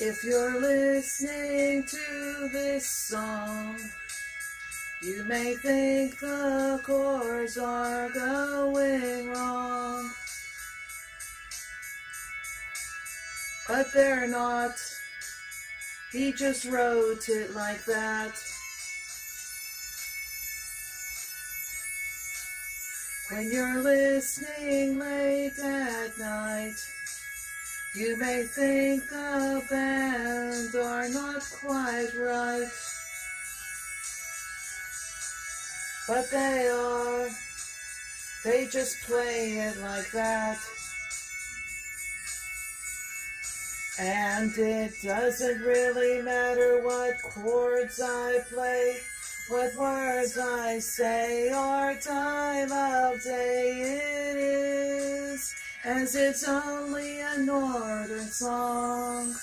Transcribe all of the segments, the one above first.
If you're listening to this song, you may think the chords are going wrong, but they're not. He just wrote it like that. When you're listening late at night, you may think the band are not quite right, but they are. They just play it like that. And it doesn't really matter what chords I play, what words I say, or time of day it is, as it's only a northern song.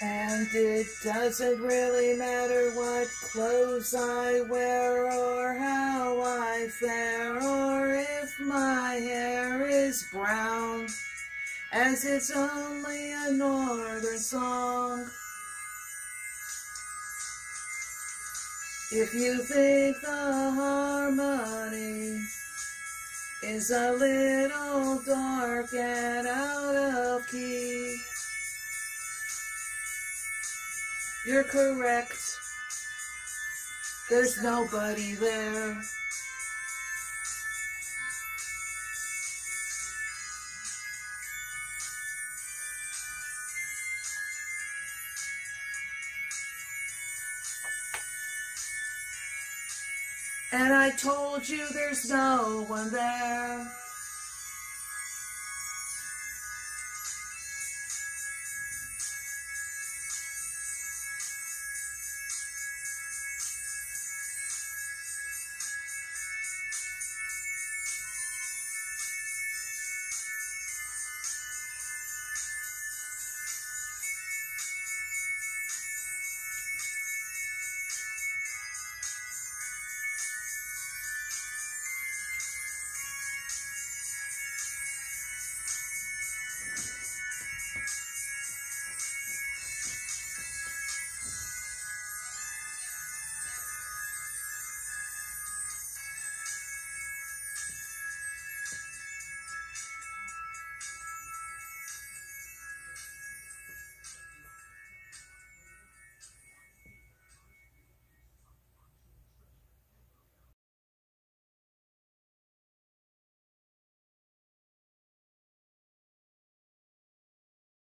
And it doesn't really matter what clothes I wear, or how I fare, or if my hair is brown, as it's only a northern song. If you think the harmony is a little dark and out of key, you're correct. There's nobody there. And I told you there's no one there.